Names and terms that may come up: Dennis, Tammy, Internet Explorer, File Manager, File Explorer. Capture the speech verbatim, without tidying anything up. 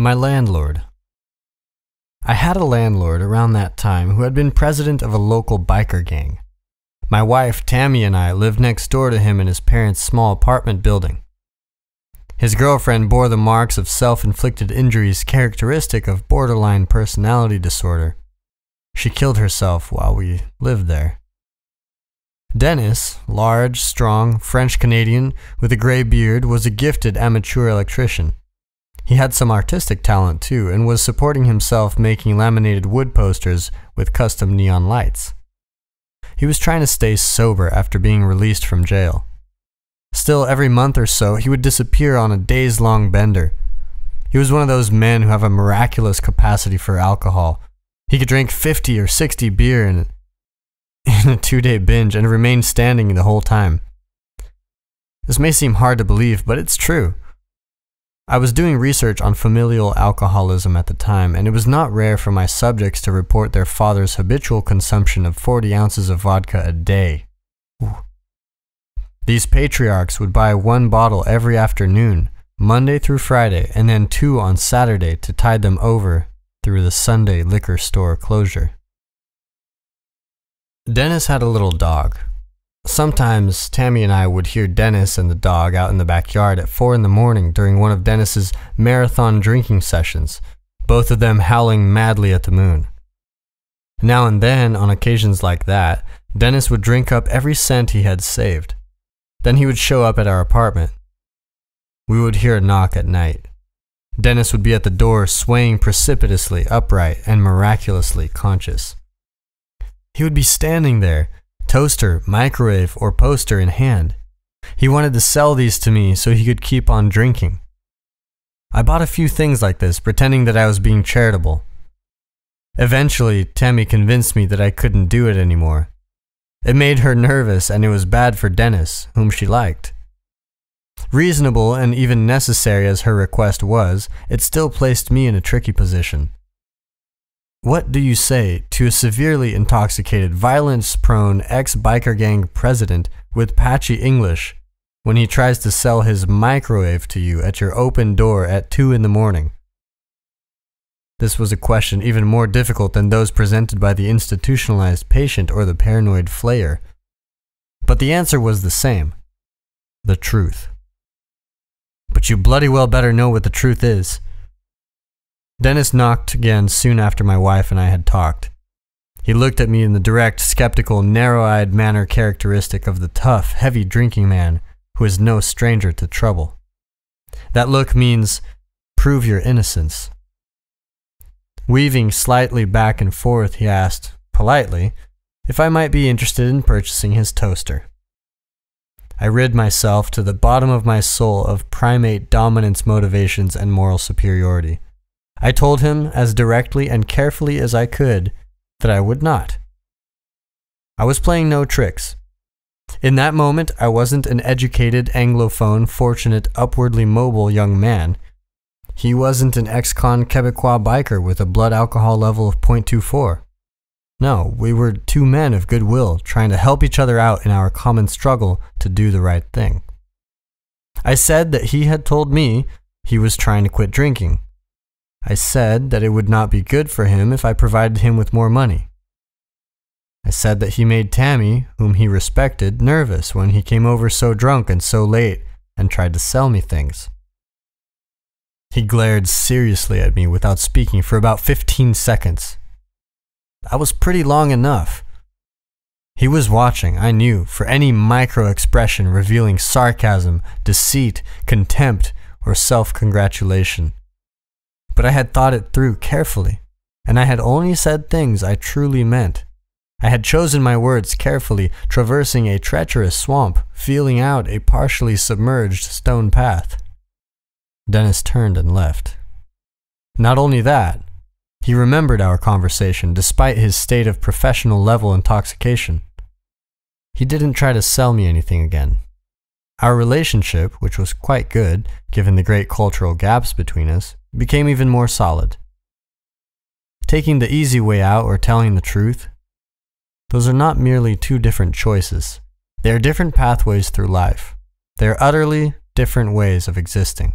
My landlord. I had a landlord around that time who had been president of a local biker gang. My wife, Tammy, and I lived next door to him in his parents' small apartment building. His girlfriend bore the marks of self-inflicted injuries characteristic of borderline personality disorder. She killed herself while we lived there. Dennis, large, strong, French-Canadian with a gray beard, was a gifted amateur electrician. He had some artistic talent too and was supporting himself making laminated wood posters with custom neon lights. He was trying to stay sober after being released from jail. Still, every month or so, he would disappear on a days-long bender. He was one of those men who have a miraculous capacity for alcohol. He could drink fifty or sixty beer in, in a two-day binge and remain standing the whole time. This may seem hard to believe, but it's true. I was doing research on familial alcoholism at the time, and it was not rare for my subjects to report their father's habitual consumption of forty ounces of vodka a day. Ooh. These patriarchs would buy one bottle every afternoon, Monday through Friday, and then two on Saturday to tide them over through the Sunday liquor store closure. Dennis had a little dog. Sometimes Tammy and I would hear Dennis and the dog out in the backyard at four in the morning during one of Dennis's marathon drinking sessions, both of them howling madly at the moon. Now and then, on occasions like that, Dennis would drink up every cent he had saved. Then he would show up at our apartment. We would hear a knock at night. Dennis would be at the door, swaying precipitously, upright, and miraculously conscious. He would be standing there, toaster, microwave, or poster in hand. He wanted to sell these to me so he could keep on drinking. I bought a few things like this, pretending that I was being charitable. Eventually, Tammy convinced me that I couldn't do it anymore. It made her nervous, and it was bad for Dennis, whom she liked. Reasonable and even necessary as her request was, it still placed me in a tricky position. What do you say to a severely intoxicated, violence-prone ex-biker gang president with patchy English when he tries to sell his microwave to you at your open door at two in the morning? This was a question even more difficult than those presented by the institutionalized patient or the paranoid flayer. But the answer was the same. The truth. But you bloody well better know what the truth is. Dennis knocked again soon after my wife and I had talked. He looked at me in the direct, skeptical, narrow-eyed manner characteristic of the tough, heavy drinking man who is no stranger to trouble. That look means, prove your innocence. Weaving slightly back and forth, he asked, politely, if I might be interested in purchasing his toaster. I rid myself to the bottom of my soul of primate dominance motivations and moral superiority. I told him, as directly and carefully as I could, that I would not. I was playing no tricks. In that moment, I wasn't an educated, anglophone, fortunate, upwardly mobile young man. He wasn't an ex-con Quebecois biker with a blood alcohol level of point two four. No, we were two men of goodwill, trying to help each other out in our common struggle to do the right thing. I said that he had told me he was trying to quit drinking. I said that it would not be good for him if I provided him with more money. I said that he made Tammy, whom he respected, nervous when he came over so drunk and so late and tried to sell me things. He glared seriously at me without speaking for about fifteen seconds. That was pretty long enough. He was watching, I knew, for any micro-expression revealing sarcasm, deceit, contempt, or self-congratulation. But I had thought it through carefully, and I had only said things I truly meant. I had chosen my words carefully, traversing a treacherous swamp, feeling out a partially submerged stone path. Dennis turned and left. Not only that, he remembered our conversation despite his state of professional level intoxication. He didn't try to sell me anything again. Our relationship, which was quite good, given the great cultural gaps between us, became even more solid. Taking the easy way out or telling the truth, those are not merely two different choices. They are different pathways through life. They are utterly different ways of existing.